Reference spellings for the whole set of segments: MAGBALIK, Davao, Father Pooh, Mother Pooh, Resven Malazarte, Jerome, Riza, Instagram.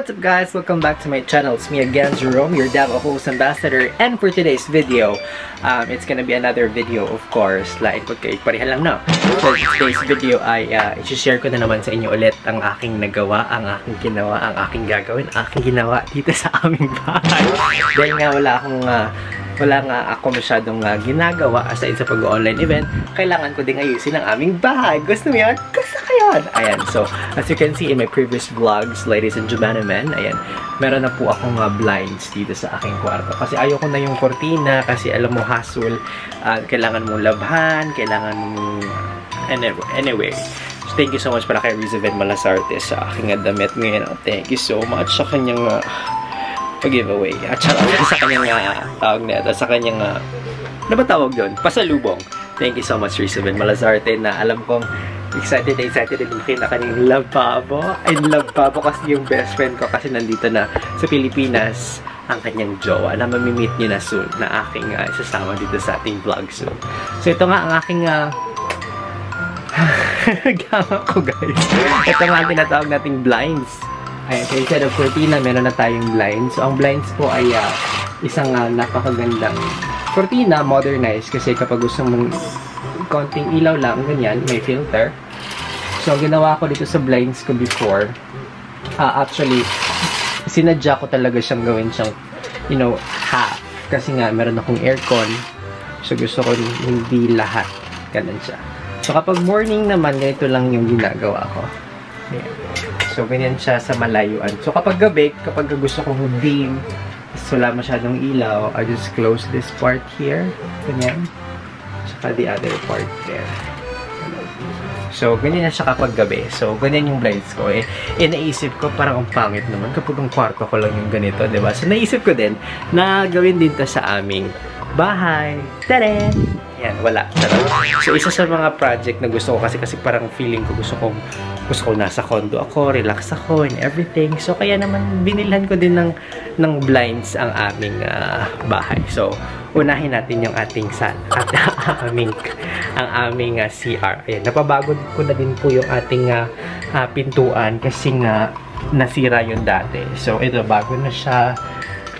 What's up guys? Welcome back to my channel. It's me again, Jerome, your Davao Host Ambassador. And for today's video, it's gonna be another video of course. Like, okay, pareha lang na. For today's video ay i-share ko na naman sa inyo ulit ang aking nagawa, ang aking ginawa, ang aking gagawin, aking ginawa dito sa aming bahay. Dahil nga wala nga ako masyadong ginagawa aside sa pag-online event, kailangan ko ding ayusin ang aming bahay. Gusto mo yan? Gusto ko yan! Ayan, so, as you can see in my previous vlogs, ladies and gentlemen, ayan, meron na po akong blinds dito sa aking kwarto. Kasi ayoko na yung kortina, kasi alam mo, hassle, kailangan mong labhan, kailangan mong... Anyway, so thank you so much para kay Resven Malazarte sa aking damit ngayon. Thank you so much sa kanyang... giveaway. At sa kanyang tawag na ito, sa kanyang ano ba tawag doon? Pasalubong. Thank you so much, Resven Malazarte, na alam kong excited din na kanyang lababo. And lababo kasi yung best friend ko kasi nandito na sa Pilipinas ang kanyang jowa na mamimit niyo na soon na aking sasama dito sa ating vlog soon. So ito nga ang aking gama ko guys. Ito nga ang tinatawag nating blinds. Ayan, so instead of cortina, meron na tayong blinds. So, ang blinds po ay isang napakagandang cortina, modernized. Kasi kapag gusto mong konting ilaw lang, ganyan, may filter. So, ginawa ko dito sa blinds ko before. Actually, sinadya ko talaga siyang gawin siyang, you know, half. Kasi nga, meron akong aircon. So, gusto ko hindi lahat. Ganun siya. So, kapag morning naman, ganito lang yung ginagawa ko. Ayan. So, ganyan siya sa malayuan. So, kapag gabi, kapag gusto kong beam, wala masyadong ilaw, I just close this part here. Ganyan. Saka the other part there. So, ganyan na siya kapag gabi. So, ganyan yung blinds ko. Naisip ko, parang ang pangit naman kapag ang kwarto ko lang yung ganito, diba? So, naisip ko din na gawin din ta sa aming bahay. Tada! Yan, wala. So, isa sa mga project na gusto ko kasi parang feeling ko gusto ko nasa condo ako, relax ako and everything. So, kaya naman binilhan ko din ng blinds ang aming bahay. So, unahin natin yung ating sala at ang aming CR. Ayan, napabagod ko na din po yung ating pintuan kasi nga nasira yun dati. So, ito, bago na siya.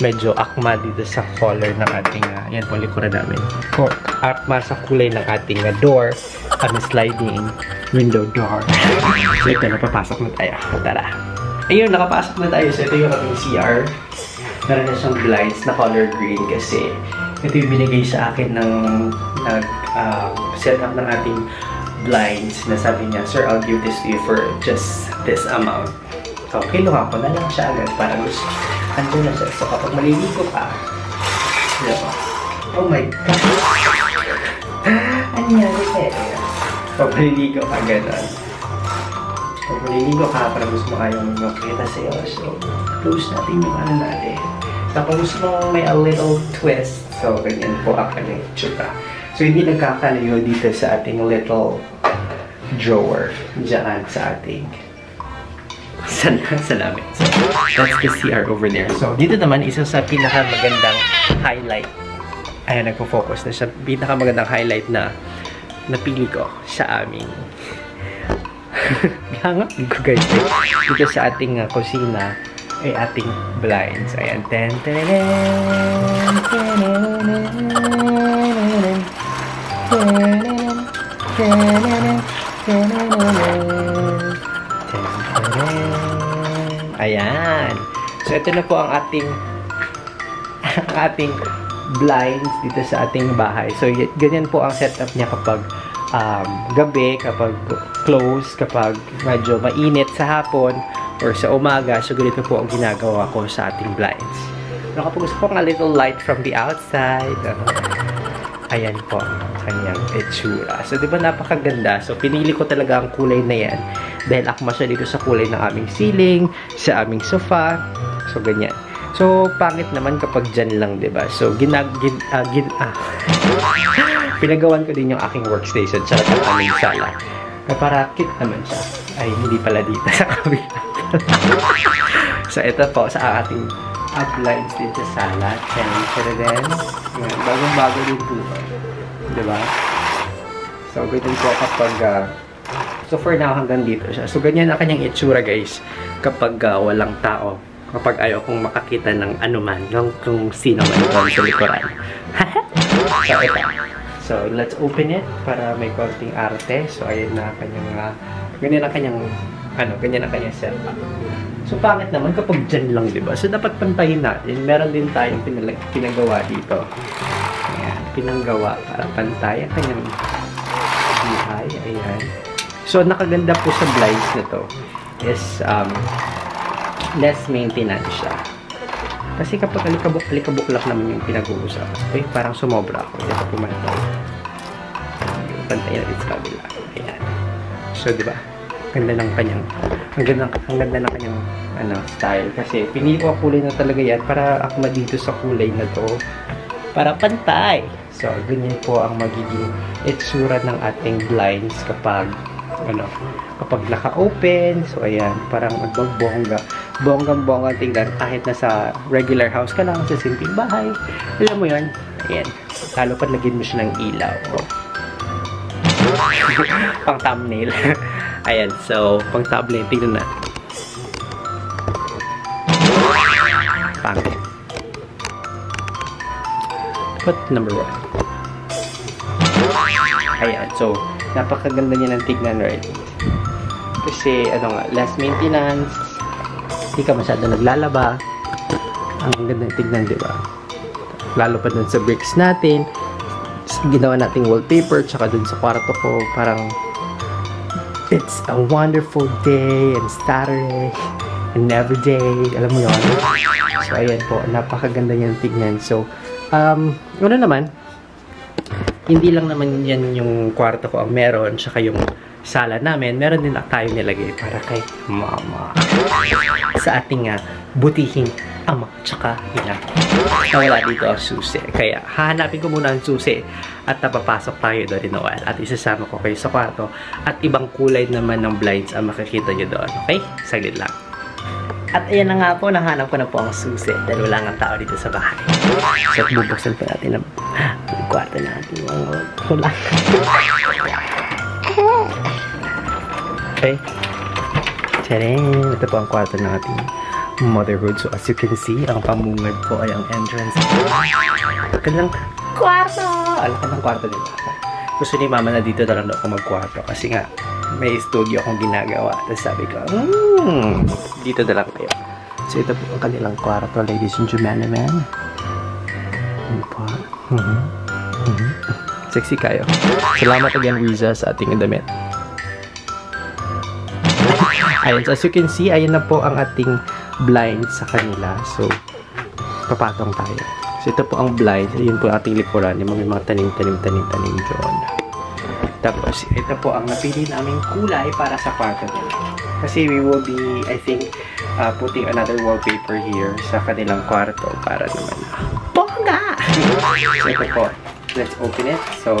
Medyo akma dito sa color ng ating, yan po likuran namin. Akma sa kulay ng ating door, sliding window door. So ito, napapasok na tayo. Tara! Ayun, nakapasok na tayo. So ito yung ating CR. Meron na siyang blinds na color green kasi ito yung binigay sa akin ng set up ng ating blinds na sabi niya, "Sir, I'll give this to you for just this amount." So, kinuha ko na lang siya agad para gusto. Ando na siya. So, kapag maliligo ka, diba? Oh my God! Ano yan? Kapag maliligo ka, gano'n. Kapag maliligo ka, para gusto mo kayong makita sa'yo. So, close natin yung ano natin. Kapag gusto mo may a little twist. So, ganyan po ako na yung tsura. So, hindi nagkakalayo dito sa ating little drawer. Diyan sa ating... Salamat. So, that's the CR over there. So, dito naman, isa sa pinakamagandang highlight. Ayan, nagpo-focus na siya. Pinakamagandang highlight na napili ko sa aming... Hangap ko guys. Dito sa ating kusina ay ating blinds. Ayan. Ayan. So, ito na po ang ating blinds dito sa ating bahay. So, ganyan po ang setup niya kapag gabi, kapag close, kapag medyo mainit sa hapon or sa umaga. So, ganito po ang ginagawa ko sa ating blinds. Pero kapag gusto po ng a little light from the outside, ayan po ang kanyang itsura. So, di ba napakaganda? So, pinili ko talaga ang kulay na yan. Dahil akma siya dito sa kulay ng aming ceiling, sa aming sofa. So, ganyan. So, pangit naman kapag dyan lang, di ba? So, pinagawan ko din yung aking workstation sa aming sala. Naparakit naman siya. Ay, hindi pala dito sa kabila. So, ito po sa ating uplines din sa sala. Bagong-bago din po. Diba? So, ganyan po kapag... so, for now, hanggang dito siya. So, ganyan ang kanyang itsura, guys. Kapag walang tao. kapag ayaw kong makakita ng anuman ng kung sino man doon sa likuran. So, ito. So, let's open it para may konting arte. So, ayan na kanyang, ganyan na kanyang, ganyan na kanyang setup. So, pangit naman kapag dyan lang, diba? So, dapat pantayin natin. Meron din tayong pinagawa dito. Ayan, pinanggawa para pantay ang kanyang buhay. Ayan. So, nakaganda po sa blinds na to is, less maintenance siya. Kasi kapag alikabok lang naman yung pinag-uusap. Uy, parang sumobra ako. Ito po man ito. Pantayin natin sa kabila. Ayan. So, diba? Ganda ng kanyang, ang ganda ng kanyang, style. Kasi, pinili ko ang kulay na talaga yan para akma dito sa kulay na to. Para pantay. So, ganyan po ang magiging itsura ng ating blinds kapag, kapag naka-open. So, ayan. Parang magbongga. Bonggang-bonggang tingnan kahit nasa regular house ka lang, sa simpleng bahay. Alam mo yun? Ayan. Lalo pa lagyan mo siya ng ilaw. Pang thumbnail. Ayan, so, pang tablet, tignan natin. Pangit. What number one? Ayan, so, napakaganda niya ng tignan, right? Kasi, less maintenance, hindi ka masyado naglalaba. Ang ganda ng tignan, di ba? Lalo pa dun sa bricks natin, ginawa nating wallpaper, tsaka dun sa kwarto ko, parang, it's a wonderful day and Saturday and every day. Alam mo yun? So, ayan po. Napakaganda niya tignan. So, una naman, hindi lang naman yan yung kwarto ko ang meron. Tsaka yung sala namin. Meron din tayo nilagay para kay mama. Sa ating butihing ama. Tsaka ina. Wala dito ang susi. Kaya, hahanapin ko muna ang susi. At napapasok tayo doon in a while. At isasama ko kayo sa kwarto. At ibang kulay naman ng blinds ang makikita nyo doon. Okay? Saglit lang. At ayan na nga po, nahanap ko na po ang susi. Dahil wala nga tao dito sa bahay. So, bubuksan po natin ang kwarto natin. Wala. Okay. Tadam! Ito po ang kwarto natin. Motherhood. So, as you can see, ang pamungad po ay ang entrance. Kailang kwarto! Alam ka ng kwarto, diba? Gusto ni mama na dito talaga ako magkwarto kasi nga may studio akong ginagawa. Tapos sabi ko, dito talaga kayo. So ito po ang kanilang kwarto, ladies and gentlemen. Ano po? Sexy kayo. Salamat again, Riza, sa ating damit. Ayan, so as you can see, ayan na po ang ating blind sa kanila. So, papatong tayo. So, ito po ang blind. Ayun po ang ating likuran. Yung mga tanim dyan. Tapos, ito po ang napili naming kulay para sa kwarto nila. Kasi we will be, I think, putting another wallpaper here sa kanilang kwarto para naman bongga! So, ito po. Let's open it. So,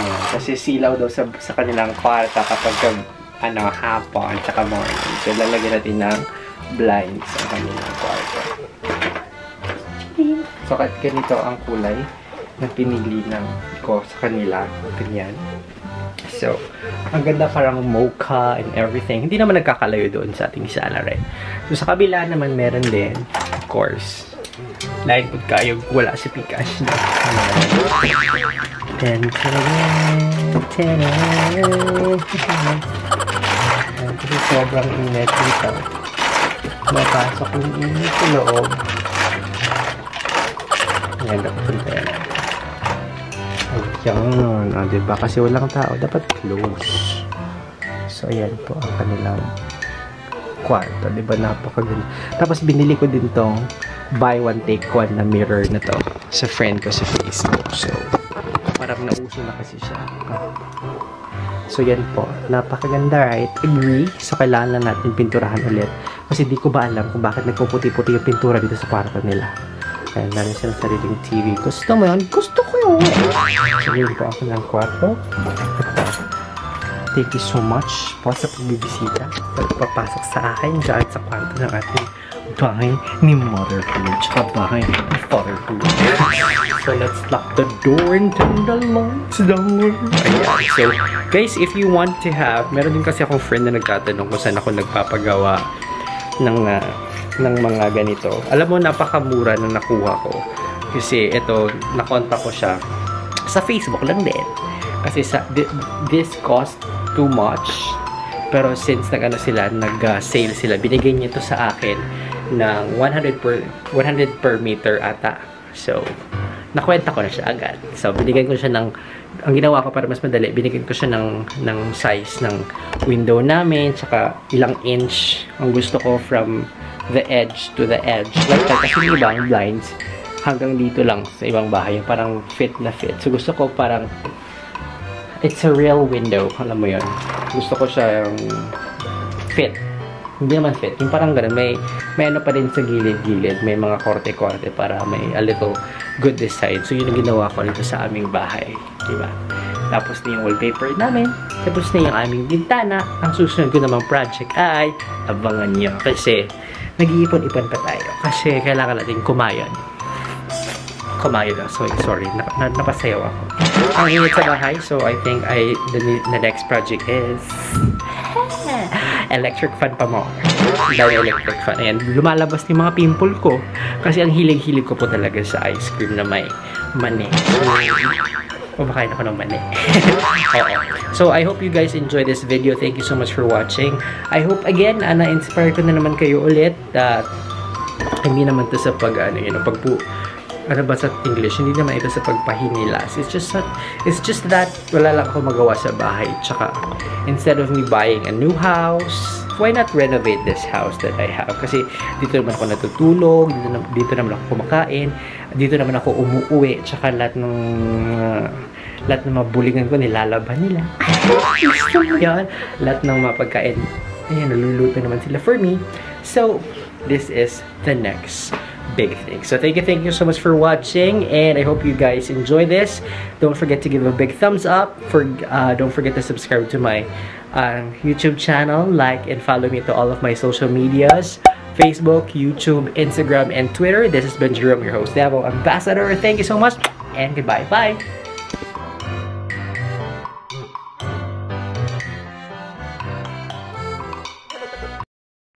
ayan. Kasi silaw daw sa kanilang kwarto kapag hapon at saka morning. So, lalagyan natin ng blinds sa kanilang kwarto. So, ganito ang kulay na pinili ko sa kanila. Ganyan. So, ang ganda parang mocha and everything. Hindi naman nagkakalayo doon sa ating sala, right? So, sa kabila naman meron din, of course, lahat po kayo wala si Pikash. Then, kasi sobrang init dito. Napasok yung init sa loob. Ayan, nakapunta yan. Ayan. O, diba? Kasi walang tao. Dapat close. So, ayan po ang kanilang kwarto. Diba? Napakaganda. Tapos, binili ko din tong buy one, take one na mirror na to sa friend ko sa Facebook. So, parang nauso na kasi siya. So, yan po. Napakaganda, right? Agree. So, kailangan na natin pinturahan ulit. Kasi di ko ba alam kung bakit nagpuputi-puti yung pintura dito sa kwarto nila. Ayan, narin silang sariling TV. Gusto mo yun? Gusto ko yun! So, yun po ako ng kwarto. Thank you so much po sa pagbibisita. Pagpapasok sa akin dyan sa kwarto ng ating bahay ni Mother Pooh. Tsaka bahay ni Father Pooh. So, let's lock the door and turn the lights down. Ayan. So, guys, if you want to have, meron din kasi akong friend na nagtatanong kung saan ako nagpapagawa ng ng mga ganito. Alam mo, napakamura na nakuha ko. Kasi ito, nakonta ko siya sa Facebook lang din. Kasi sa, this cost too much. Pero since nag-sale sila, binigay niya ito sa akin ng 100 per meter ata. So, nakwenta ko na siya agad. So, binigyan ko siya ng, ang ginawa ko para mas madali, binigyan ko siya ng size ng window namin, tsaka ilang inch ang gusto ko from the edge to the edge. Like, kasi yung ibang blinds, hanggang dito lang sa ibang bahay, parang fit na fit. So, gusto ko parang, it's a real window, alam mo yun. Gusto ko siya yung fit. Hindi naman fit. Yung parang ganun. May ano pa rin sa gilid-gilid. May mga korte-korte para may a little good design. So, yun ang ginawa ko dito sa aming bahay. Diba? Tapos na yung wallpaper namin. Tapos na yung aming bintana. Ang susunod ko namang project ay abangan nyo. Kasi, nag-iipon-ipon pa tayo. Kasi, kailangan natin kumayon. Kumayon lang. Sorry. Napasayaw ako. Ang init sa bahay. So, I think the next project is electric fan pa mo. Dahil electric fan. Ayan, lumalabas yung mga pimple ko. Kasi ang hilig-hilig ko po talaga sa ice cream na may mani. Kumakain ako ng mani. So, I hope you guys enjoy this video. Thank you so much for watching. I hope, again, na-inspire ko na naman kayo ulit. Hindi naman ito sa hindi naman ito sa pagpahinilas. It's just that wala lang ako magawa sa bahay. Tsaka, instead of me buying a new house, why not renovate this house that I have? Kasi dito naman ako natutulog, dito naman ako kumakain, dito naman ako umuwi, tsaka lahat ng mabulingan ko nilalaban nila. Yan, lahat ng mapagkain. Ayan, naluluto naman sila for me. So, this is the next big thing. So thank you so much for watching, and I hope you guys enjoy this. Don't forget to give a big thumbs up. Don't forget to subscribe to my YouTube channel. Like and follow me to all of my social medias: Facebook, YouTube, Instagram, and Twitter. This has been Jerome, your host, Devil Ambassador. Thank you so much, and goodbye. Bye.